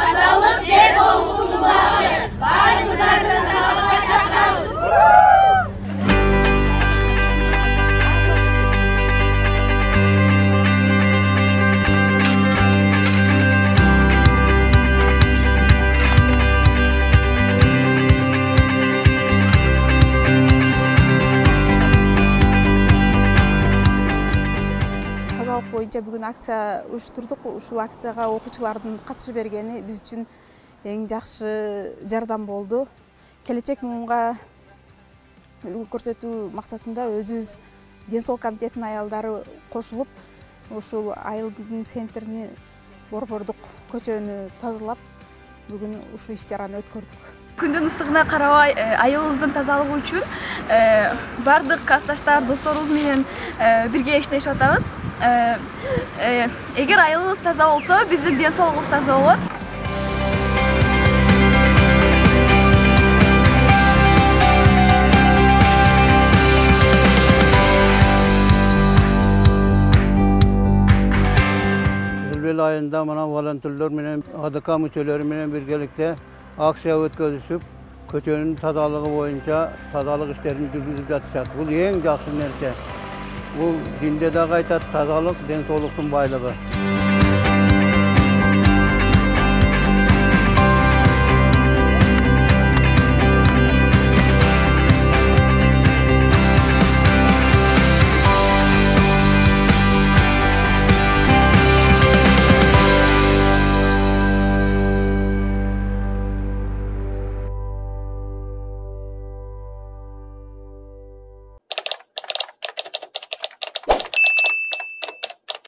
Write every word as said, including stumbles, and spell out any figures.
Kazanlık Ceza Hukukumları varımızdan kazanacaklarız. Kazalık boyunca bugün aksiya uyuşturduk. Uşul aksiyaga okuçulardan katışıp bergeni biz için en jakşı jardam boldu. Kelechek muunga ulgu körsetүү maksatında özübüz Ден соолук комитетинин аялдары кошулуп ушул айылдын центрини борбордук, көчөнү тазалап бүгүн ушул иш-чараны өткөрдүк. Күндүн ыстыгына карабай айылыбыздын тазалыгы үчүн бардык касташтар, досторубуз менен бирге иштешип атабыз. Эгер айылыбыз таза болсо, биздин ден соолугубуз таза болот. Eylül ayında bana volontörler menen, A D K müçeleri menen birgelikte aksiya ötközüp, köçönün tazalığı boyunca tazalık işlerini düzgüzüp yatışat. Bu en yaxşı nerse. Bu dinde de gayta tazalık, den soğuluktun baylığı.